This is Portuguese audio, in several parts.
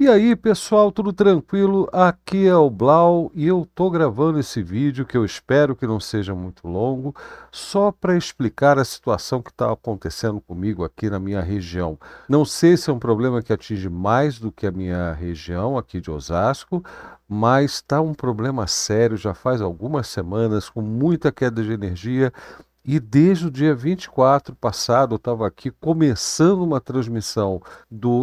E aí pessoal, tudo tranquilo? Aqui é o Blau e eu estou gravando esse vídeo que eu espero que não seja muito longo, só para explicar a situação que está acontecendo comigo aqui na minha região. Não sei se é um problema que atinge mais do que a minha região aqui de Osasco, mas está um problema sério já faz algumas semanas, com muita queda de energia. E desde o dia 24 passado eu estava aqui começando uma transmissão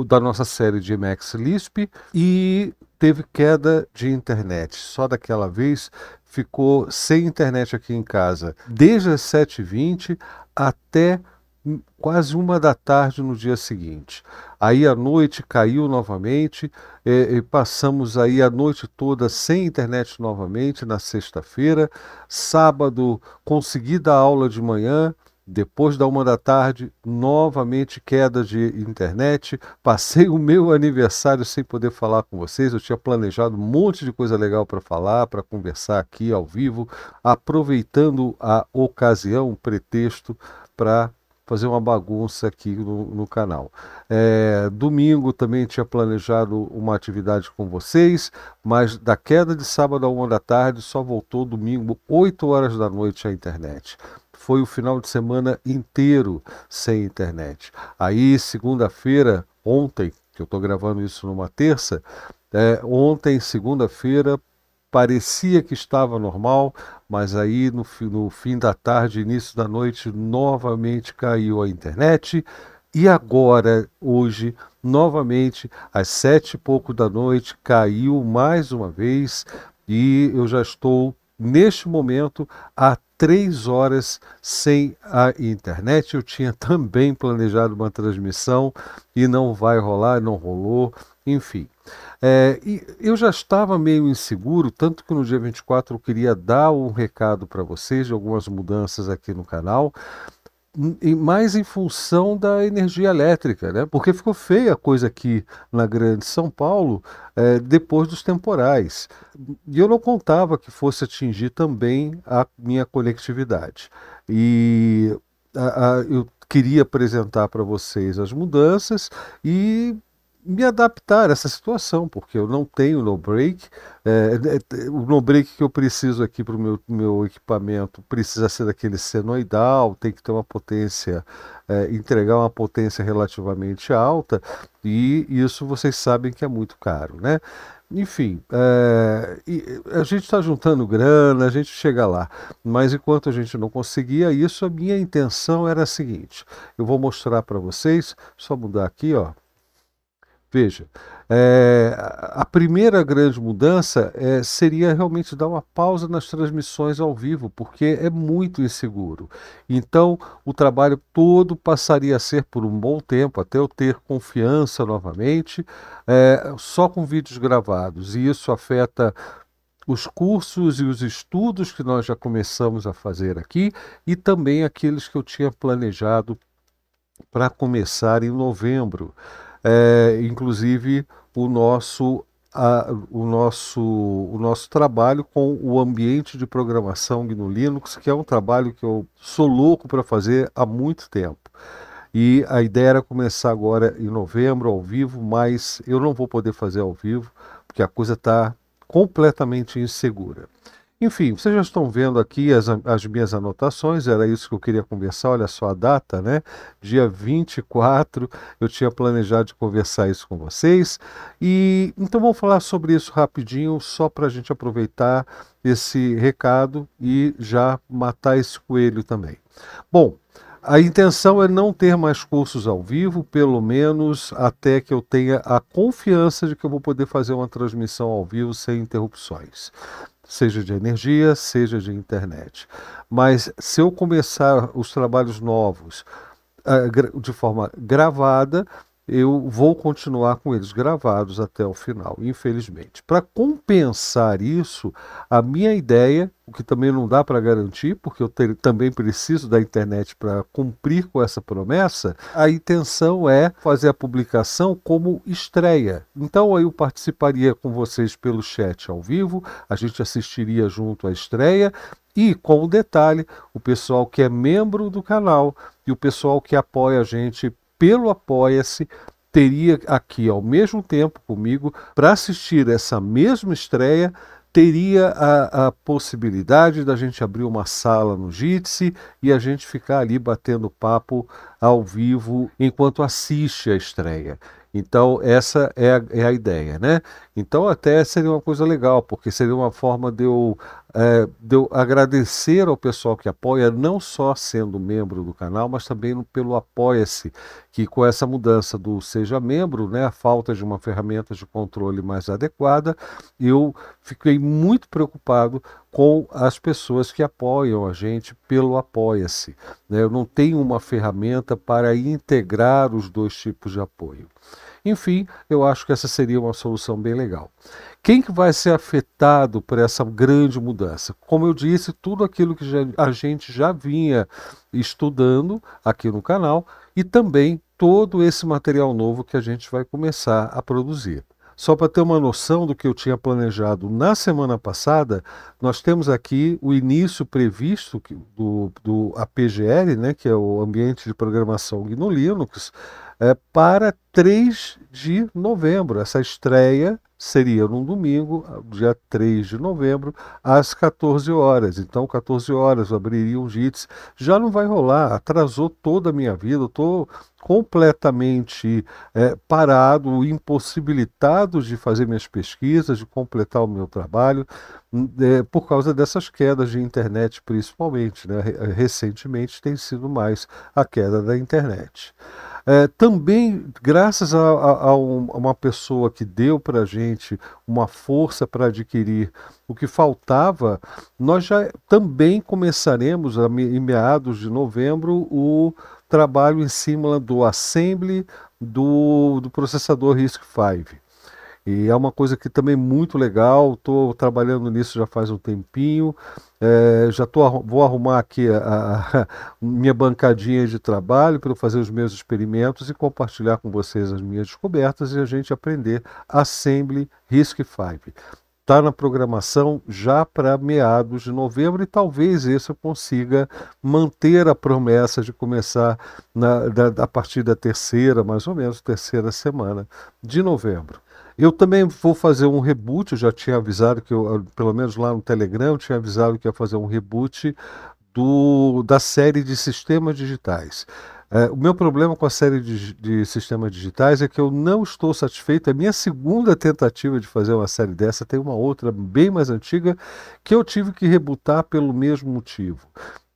da nossa série de Emacs Lisp e teve queda de internet. Só daquela vez ficou sem internet aqui em casa, desde as 7h20 até quase 1 da tarde no dia seguinte. Aí à noite caiu novamente, e passamos aí a noite toda sem internet novamente na sexta-feira. Sábado consegui dar aula de manhã, depois da 1 da tarde novamente queda de internet. Passei o meu aniversário sem poder falar com vocês, eu tinha planejado um monte de coisa legal para falar, para conversar aqui ao vivo, aproveitando a ocasião, o pretexto para fazer uma bagunça aqui no canal. Domingo também tinha planejado uma atividade com vocês, mas da queda de sábado à 1 da tarde só voltou domingo 8 horas da noite a internet. Foi o final de semana inteiro sem internet. Aí segunda-feira, ontem, que eu estou gravando isso numa terça, ontem segunda-feira parecia que estava normal, mas aí no fim da tarde, início da noite, novamente caiu a internet. E agora, hoje, novamente, às 7h pouco da noite, caiu mais uma vez. E eu já estou, neste momento, há 3 horas sem a internet. Eu tinha também planejado uma transmissão e não vai rolar, não rolou, enfim. E eu já estava meio inseguro, tanto que no dia 24 eu queria dar um recado para vocês de algumas mudanças aqui no canal, e mais em função da energia elétrica, né? Porque ficou feia a coisa aqui na Grande São Paulo depois dos temporais. E eu não contava que fosse atingir também a minha conectividade. E eu queria apresentar para vocês as mudanças e me adaptar a essa situação, porque eu não tenho no-break. O no-break que eu preciso aqui para o meu equipamento precisa ser daquele senoidal, tem que ter uma potência, entregar uma potência relativamente alta, e isso vocês sabem que é muito caro, né? Enfim, a gente está juntando grana, a gente chega lá, mas enquanto a gente não conseguia isso, a minha intenção era a seguinte: eu vou mostrar para vocês, só mudar aqui, ó. Veja, a primeira grande mudança seria realmente dar uma pausa nas transmissões ao vivo, porque é muito inseguro. Então, o trabalho todo passaria a ser por um bom tempo, até eu ter confiança novamente, só com vídeos gravados. E isso afeta os cursos e os estudos que nós já começamos a fazer aqui, e também aqueles que eu tinha planejado para começar em novembro. Inclusive o nosso trabalho com o ambiente de programação GNU/Linux, que é um trabalho que eu sou louco para fazer há muito tempo. E a ideia era começar agora em novembro, ao vivo, mas eu não vou poder fazer ao vivo, porque a coisa está completamente insegura. Enfim, vocês já estão vendo aqui as minhas anotações, era isso que eu queria conversar, olha só a data, né? Dia 24, eu tinha planejado de conversar isso com vocês. E então vamos falar sobre isso rapidinho, só para a gente aproveitar esse recado e já matar esse coelho também. Bom, a intenção é não ter mais cursos ao vivo, pelo menos até que eu tenha a confiança de que eu vou poder fazer uma transmissão ao vivo sem interrupções, seja de energia, seja de internet. Mas se eu começar os trabalhos novos de forma gravada, eu vou continuar com eles gravados até o final, infelizmente. Para compensar isso, a minha ideia, o que também não dá para garantir, porque eu também preciso da internet para cumprir com essa promessa, a intenção é fazer a publicação como estreia. Então aí eu participaria com vocês pelo chat ao vivo, a gente assistiria junto à estreia, e com o detalhe, o pessoal que é membro do canal e o pessoal que apoia a gente pelo Apoia-se teria aqui ao mesmo tempo comigo, para assistir essa mesma estreia, teria a possibilidade da gente abrir uma sala no Jitsi e a gente ficar ali batendo papo ao vivo enquanto assiste a estreia. Então essa é a ideia, né? Então até seria uma coisa legal, porque seria uma forma de eu agradecer ao pessoal que apoia, não só sendo membro do canal, mas também pelo Apoia-se, que com essa mudança do Seja Membro, né, a falta de uma ferramenta de controle mais adequada, eu fiquei muito preocupado com as pessoas que apoiam a gente pelo Apoia-se, né? Eu não tenho uma ferramenta para integrar os dois tipos de apoio. Enfim, eu acho que essa seria uma solução bem legal. Quem que vai ser afetado por essa grande mudança? Como eu disse, tudo aquilo que a gente já vinha estudando aqui no canal e também todo esse material novo que a gente vai começar a produzir. Só para ter uma noção do que eu tinha planejado na semana passada, nós temos aqui o início previsto do APGL, né, que é o Ambiente de Programação GNU/Linux, para 3 de novembro. Essa estreia seria num domingo, dia 3 de novembro, às 14 horas. Então, 14 horas, eu abriria um Jitsi. Já não vai rolar, atrasou toda a minha vida, eu estou completamente parado, impossibilitado de fazer minhas pesquisas, de completar o meu trabalho, por causa dessas quedas de internet, principalmente, né? Recentemente tem sido mais a queda da internet. Também, graças a uma pessoa que deu para a gente uma força para adquirir o que faltava, nós já também começaremos, em meados de novembro, o trabalho em cima do assembly do processador RISC-V. E é uma coisa que também é muito legal, estou trabalhando nisso já faz um tempinho, vou arrumar aqui a minha bancadinha de trabalho para eu fazer os meus experimentos e compartilhar com vocês as minhas descobertas e a gente aprender assembly RISC-V. Está na programação já para meados de novembro e talvez isso eu consiga manter a promessa de começar a partir da terceira semana de novembro. Eu também vou fazer um reboot, eu já tinha avisado, que pelo menos lá no Telegram, eu tinha avisado que ia fazer um reboot da série de sistemas digitais. O meu problema com a série de sistemas digitais é que eu não estou satisfeito. A minha segunda tentativa de fazer uma série dessa, tem uma outra bem mais antiga, que eu tive que rebutar pelo mesmo motivo.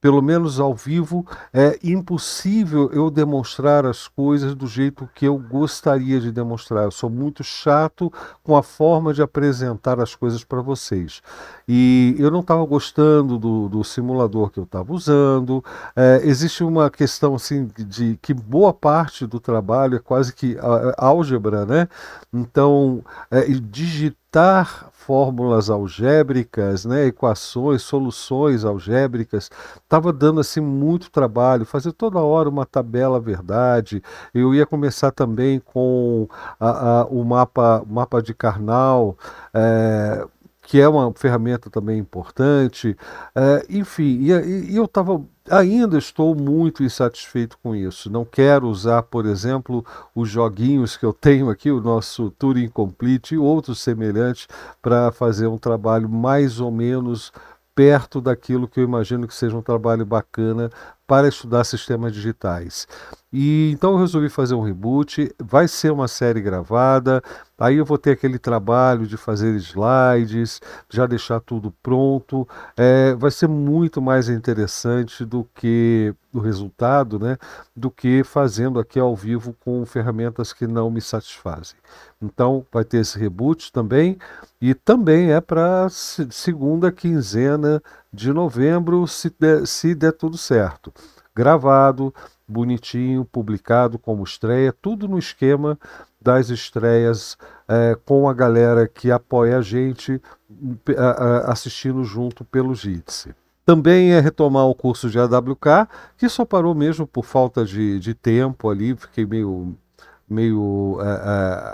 Pelo menos ao vivo, é impossível eu demonstrar as coisas do jeito que eu gostaria de demonstrar. Eu sou muito chato com a forma de apresentar as coisas para vocês. E eu não estava gostando do simulador que eu estava usando. Existe uma questão assim de que boa parte do trabalho é quase que álgebra, né? Então, digitar fórmulas algébricas, né, equações, soluções algébricas, estava dando assim muito trabalho, fazer toda hora uma tabela verdade. Eu ia começar também com o mapa de Karnaugh, que é uma ferramenta também importante, enfim, e eu estava... Ainda estou muito insatisfeito com isso. Não quero usar, por exemplo, os joguinhos que eu tenho aqui, o nosso Turing Complete e outros semelhantes, para fazer um trabalho mais ou menos perto daquilo que eu imagino que seja um trabalho bacana para estudar sistemas digitais. E então eu resolvi fazer um reboot, vai ser uma série gravada, aí eu vou ter aquele trabalho de fazer slides, já deixar tudo pronto, vai ser muito mais interessante do que o resultado, né, do que fazendo aqui ao vivo com ferramentas que não me satisfazem. Então vai ter esse reboot também, e também é para a segunda quinzena de novembro, se der tudo certo. Gravado, bonitinho, publicado como estreia, tudo no esquema das estreias, com a galera que apoia a gente, assistindo junto pelo Jitsi. Também é retomar o curso de AWK, que só parou mesmo por falta de tempo ali, fiquei meio meio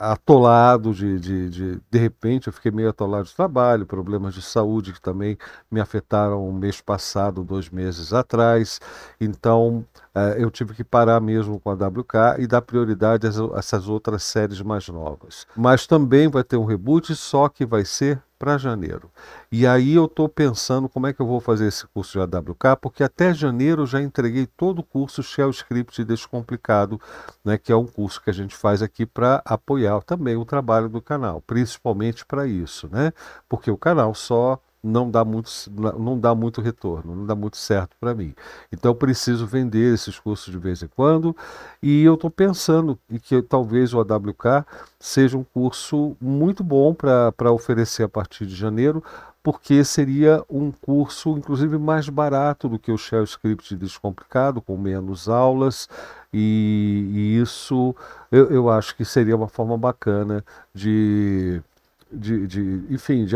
atolado, de repente eu fiquei meio atolado de trabalho, problemas de saúde que também me afetaram o mês passado, 2 meses atrás. Então eu tive que parar mesmo com a AWK e dar prioridade a essas outras séries mais novas. Mas também vai ter um reboot, só que vai ser para janeiro. E aí eu estou pensando como é que eu vou fazer esse curso de AWK, porque até janeiro eu já entreguei todo o curso Shell Script Descomplicado, né, que é um curso que a gente faz aqui para apoiar também o trabalho do canal, principalmente para isso, né? Porque o canal só não dá muito retorno, não dá muito certo para mim. Então eu preciso vender esses cursos de vez em quando, e eu estou pensando que talvez o AWK seja um curso muito bom para oferecer a partir de janeiro, porque seria um curso, inclusive, mais barato do que o Shell Script Descomplicado, com menos aulas, e isso eu acho que seria uma forma bacana de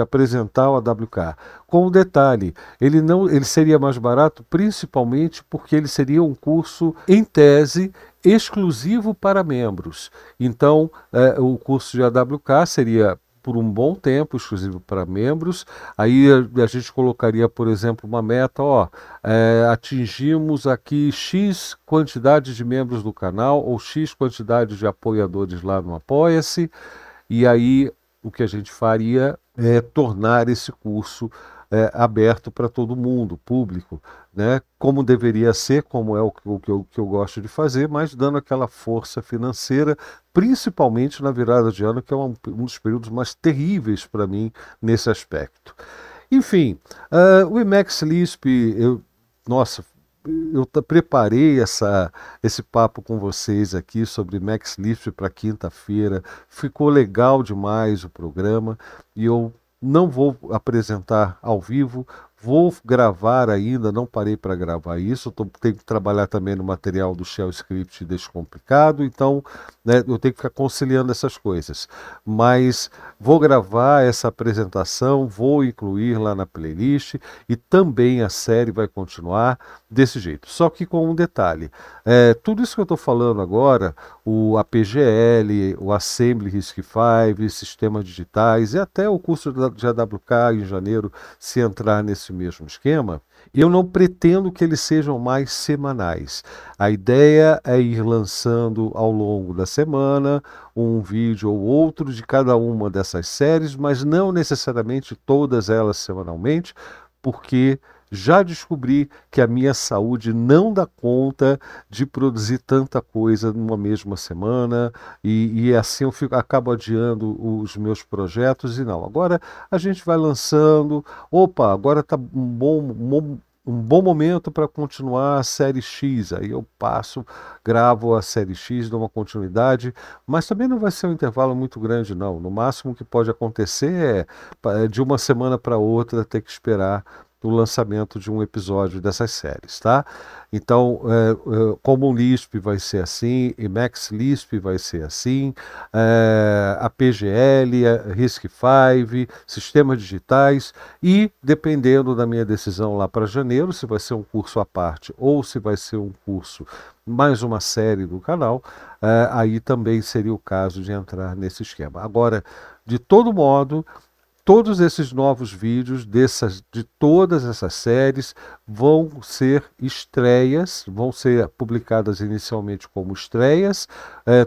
apresentar o AWK. Com um detalhe, ele seria mais barato principalmente porque ele seria um curso, em tese, exclusivo para membros. Então, o curso de AWK seria por um bom tempo exclusivo para membros. Aí a gente colocaria, por exemplo, uma meta, atingimos aqui X quantidade de membros do canal ou X quantidade de apoiadores lá no Apoia-se, e aí o que a gente faria é tornar esse curso aberto para todo mundo, público, né? Como deveria ser, como é o que eu gosto de fazer, mas dando aquela força financeira, principalmente na virada de ano, que é um dos períodos mais terríveis para mim nesse aspecto. Enfim, o Emacs Lisp, eu preparei esse papo com vocês aqui sobre Emacs Lisp para quinta-feira. Ficou legal demais o programa, e eu não vou apresentar ao vivo, vou gravar ainda, não parei para gravar isso. Tenho que trabalhar também no material do Shell Script Descomplicado, então, né, eu tenho que ficar conciliando essas coisas. Mas vou gravar essa apresentação, vou incluir lá na playlist, e também a série vai continuar desse jeito. Só que com um detalhe, tudo isso que eu estou falando agora, o APGL, o Assembly RISC-V, sistemas digitais, e até o curso de AWK em janeiro, se entrar nesse mesmo esquema, eu não pretendo que eles sejam mais semanais. A ideia é ir lançando ao longo da semana um vídeo ou outro de cada uma dessas séries, mas não necessariamente todas elas semanalmente, porque já descobri que a minha saúde não dá conta de produzir tanta coisa numa mesma semana, e assim eu acabo adiando os meus projetos. E não, agora a gente vai lançando, opa, agora está um bom momento para continuar a série X, aí eu passo, gravo a série X, dou uma continuidade, mas também não vai ser um intervalo muito grande não, no máximo que pode acontecer é de uma semana para outra ter que esperar do lançamento de um episódio dessas séries, tá? Então, Common Lisp vai ser assim, Emacs Lisp vai ser assim, APGL, RISC-V, sistemas digitais, e dependendo da minha decisão lá para janeiro, se vai ser um curso à parte ou se vai ser um curso, mais uma série do canal, aí também seria o caso de entrar nesse esquema. Agora, de todo modo, todos esses novos vídeos de todas essas séries vão ser estreias, vão ser publicadas inicialmente como estreias.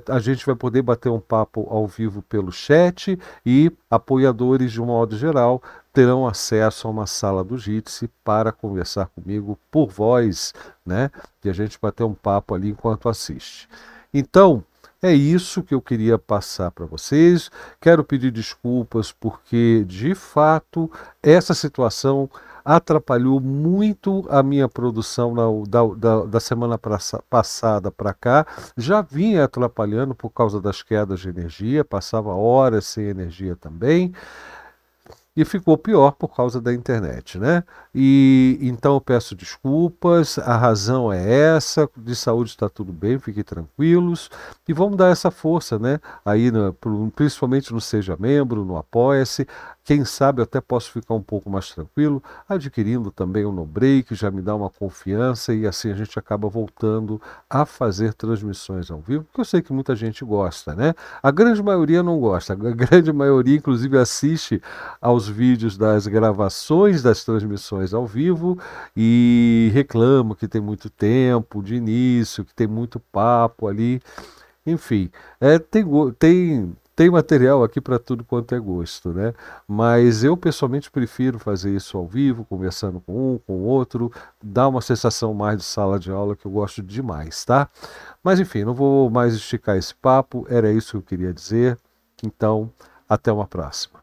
A gente vai poder bater um papo ao vivo pelo chat, e apoiadores, de um modo geral, terão acesso a uma sala do Jitsi para conversar comigo por voz, né? E a gente bater um papo ali enquanto assiste. Então, é isso que eu queria passar para vocês. Quero pedir desculpas porque, de fato, essa situação atrapalhou muito a minha produção da semana passada para cá. Já vinha atrapalhando por causa das quedas de energia, passava horas sem energia também. E ficou pior por causa da internet, né? E então eu peço desculpas, a razão é essa, de saúde está tudo bem, fiquem tranquilos, e vamos dar essa força, né? Aí, principalmente no Seja Membro, no Apoia-se, Quem sabe eu até posso ficar um pouco mais tranquilo, adquirindo também um no-break, já me dá uma confiança e assim a gente acaba voltando a fazer transmissões ao vivo, que eu sei que muita gente gosta, né? A grande maioria não gosta, a grande maioria inclusive assiste aos vídeos das gravações das transmissões ao vivo e reclama que tem muito tempo de início, que tem muito papo ali, enfim, tem material aqui para tudo quanto é gosto, né? Mas eu pessoalmente prefiro fazer isso ao vivo, conversando com um, com o outro, dá uma sensação mais de sala de aula que eu gosto demais, tá? Mas enfim, não vou mais esticar esse papo, era isso que eu queria dizer, então até uma próxima.